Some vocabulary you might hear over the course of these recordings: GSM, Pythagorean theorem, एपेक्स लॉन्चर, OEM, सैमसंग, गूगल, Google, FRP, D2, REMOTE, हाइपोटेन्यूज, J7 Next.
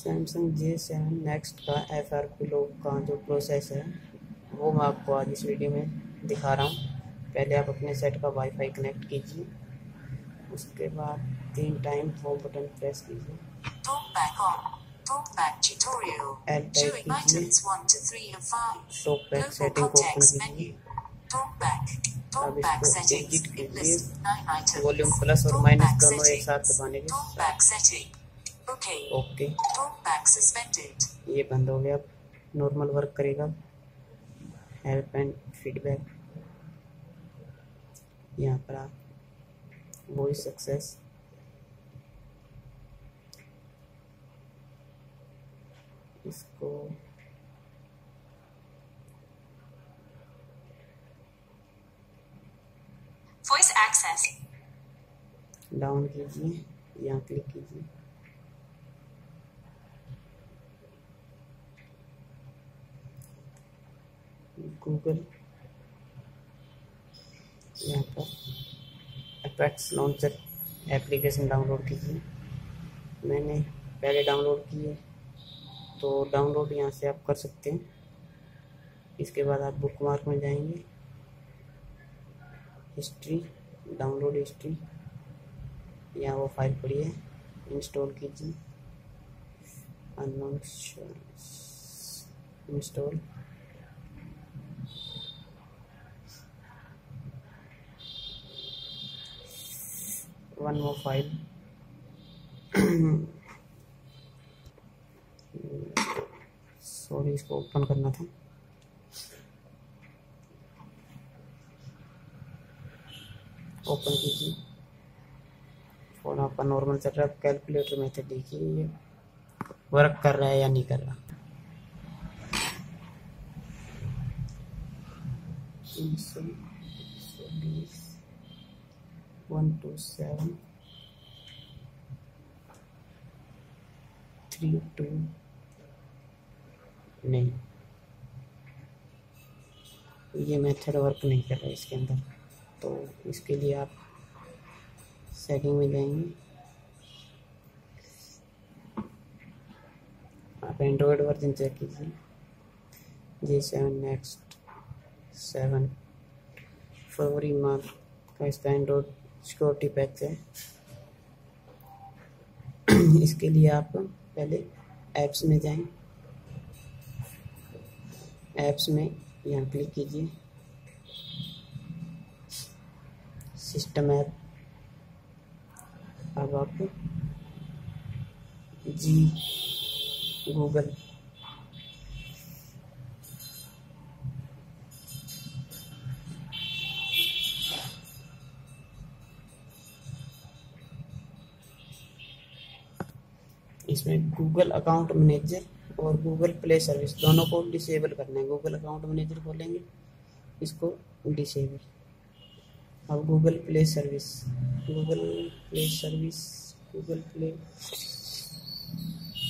सैमसंग J7 Next का FRP lock का जो प्रोसेस है वो मैं आपको आज इस वीडियो में दिखा रहा हूँ। पहले आप अपने सेट का वाईफाई कनेक्ट कीजिए, उसके बाद 3 टाइम होम बटन प्रेस कीजिए, ऐड टाइप कीजिए, शो बैक सेटिंग को ओपन कीजिए। अब इसको एडिट कीजिए, वॉल्यूम प्लस और माइनस दोनों एक साथ दबाने के ओके ये बंद हो गया। अब नॉर्मल वर्क करेगा। हेल्प एंड फीडबैक, यहाँ पर आप वॉइस सक्सेस, इसको वॉइस एक्सेस डाउन कीजिए, यहाँ क्लिक कीजिए। गूगल यहाँ पर एपेक्स लॉन्चर एप्लीकेशन डाउनलोड कीजिए। मैंने पहले डाउनलोड किए तो डाउनलोड यहाँ से आप कर सकते हैं। इसके बाद आप बुकमार्क में जाएंगे, हिस्ट्री, डाउनलोड हिस्ट्री, यहाँ वो फाइल पड़ी है, इंस्टॉल कीजिए, unknown install. One more file sorry इसको ओपन करना था। ओपन कीजिए, फोन आपका नॉर्मल चल रहा है। कैलकुलेटर मेथड देखिए ये वर्क कर रहा है या नहीं कर रहा। तीन 127 32 नहीं, ये मेथड वर्क नहीं कर रहा है इसके अंदर। तो इसके लिए आप सेटिंग में जाएंगे, आप एंड्रॉयड वर्जन चेक कीजिए, J7 Next 7 फरवरी मार्च का इसका एंड्रॉयड सिक्योरिटी पैक है। इसके लिए आप पहले ऐप्स में जाएं, ऐप्स में यहाँ क्लिक कीजिए, सिस्टम ऐप। अब आप इसमें Google अकाउंट मैनेजर और Google प्ले सर्विस दोनों को डिसेबल करना है। Google अकाउंट मैनेजर खोलेंगे, इसको डिसेबल। अब Google प्ले सर्विस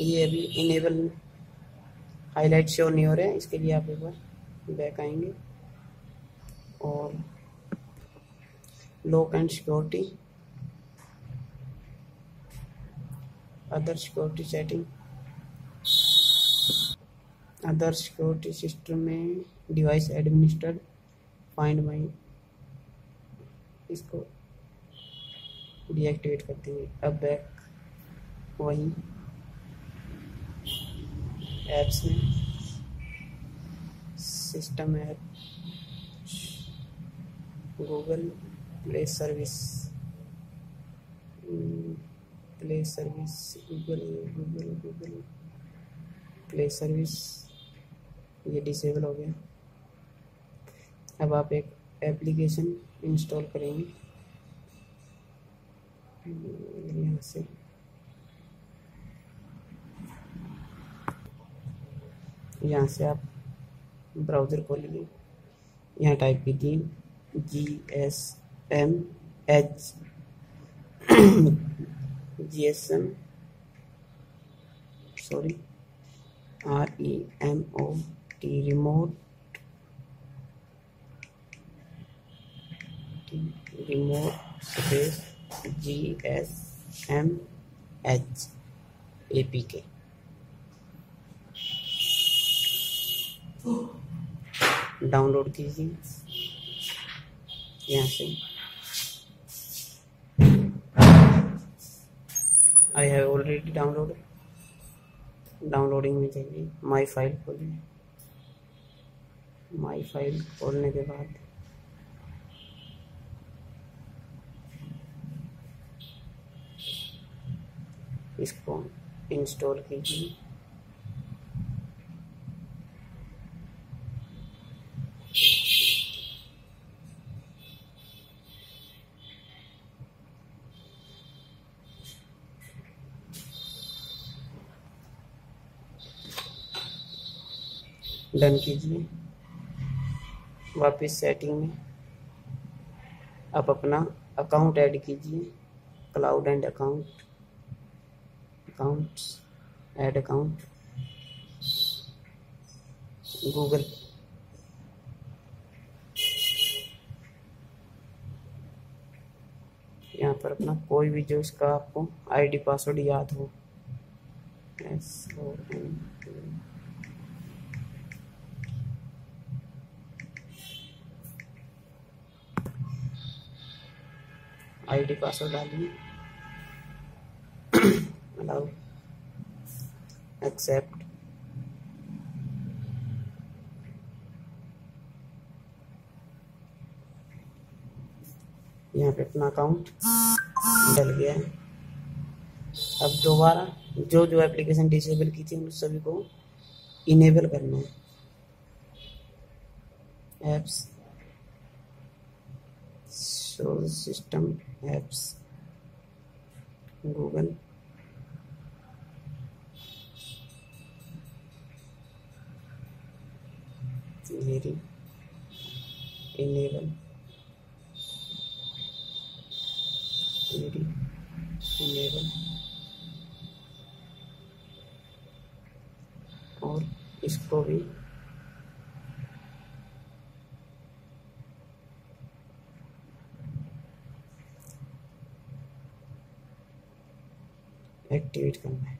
ये अभी इनेबल हाईलाइट शो नहीं हो रहे हैं। इसके लिए आप एक बार बैक आएंगे और lock and security, other security setting, other security system में डिवाइस एडमिनिस्ट्रेटर, फाइंड माई, इसको डीएक्टिवेट करते हुए। अब बैक वही ऐप्स में, system app, गूगल play service गूगल play service ये डिसेबल हो गया। अब आप एक एप्लीकेशन इंस्टॉल करेंगे, यहाँ से आप ब्राउज़र खोलिए, यहाँ टाइप कीजिए REMOTE remote space GSM HAPK। Download कीजिए यहाँ से। I have already download, downloading में जाइए, माई फाइल खोलिए। माई फाइल खोलने के बाद इसको इंस्टॉल कीजिए। डन कीजिए। वापस सेटिंग में आप अपना अकाउंट ऐड कीजिए, cloud and account, accounts, add account, गूगल, यहाँ पर अपना कोई भी जो इसका आपको आईडी पासवर्ड याद हो, आईडी पासवर्ड डालिए, अलाउ, एक्सेप्ट, यहाँ पे अपना अकाउंट डल गया है। अब दोबारा जो जो एप्लीकेशन डिसेबल की थी उन सभी को इनेबल करना है। Apps, source system apps, गूगल, मेरी इनेबल, मेरी इनेबल, और इसको भी एक्टिवेट करना है।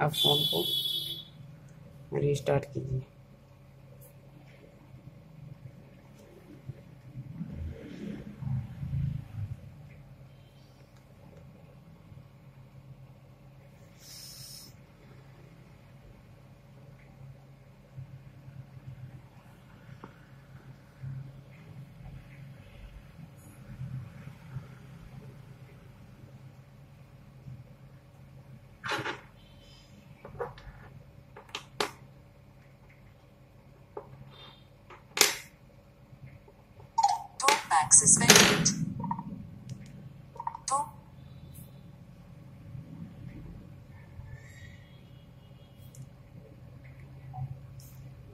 अब फोन को रिस्टार्ट कीजिए। Suspended. तो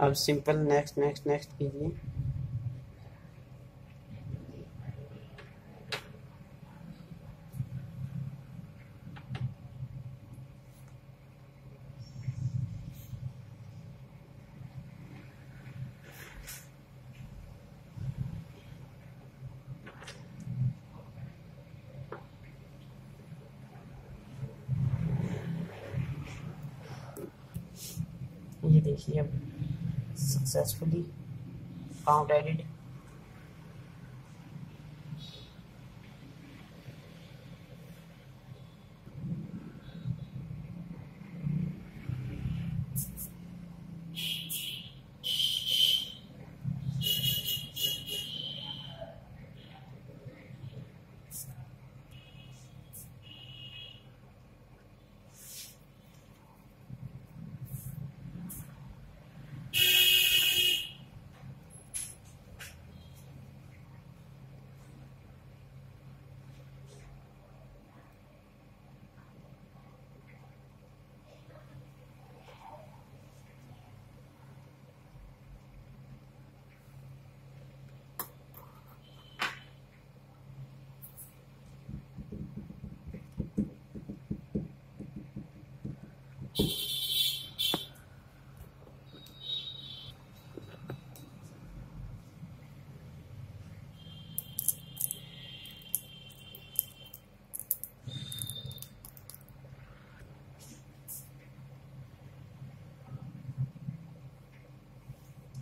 अब सिंपल नेक्स्ट नेक्स्ट नेक्स्ट कीजिए। ये देखिए अब सक्सेसफुली अकाउंट एडिट।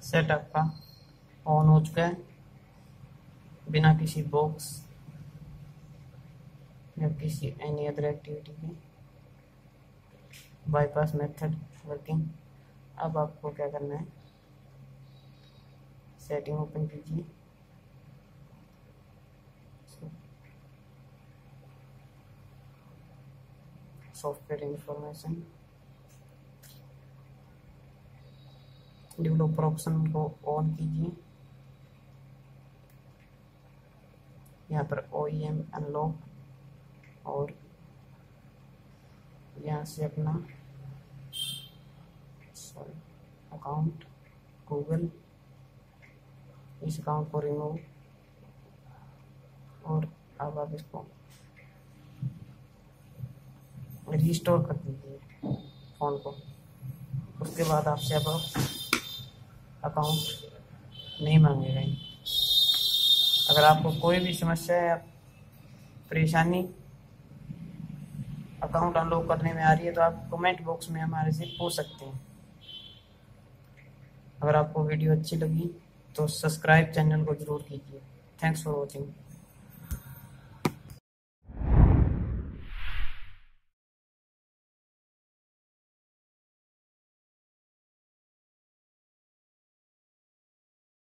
सेट आपका ऑन हो चुका है बिना किसी बॉक्स या किसी एनी अदर एक्टिविटी के। Bypass method working. अब आपको क्या करना है, सेटिंग ओपन कीजिए, सॉफ्टवेयर इंफॉर्मेशन, डेवलपर ऑप्शन को ऑन कीजिए, यहाँ पर OEM अनलॉक और यहाँ से अपना अकाउंट गूगल, इस अकाउंट को रिमूव। और अब आप इसको रिस्टोर कर दीजिए फ़ोन को। उसके बाद आपसे अब अकाउंट नहीं मांगेगा। अगर आपको कोई भी समस्या या परेशानी अकाउंट अनलॉक करने में आ रही है तो आप कमेंट बॉक्स में हमारे से पूछ सकते हैं। अगर आपको वीडियो अच्छी लगी तो सब्सक्राइब चैनल को ज़रूर कीजिए। Thanks for watching.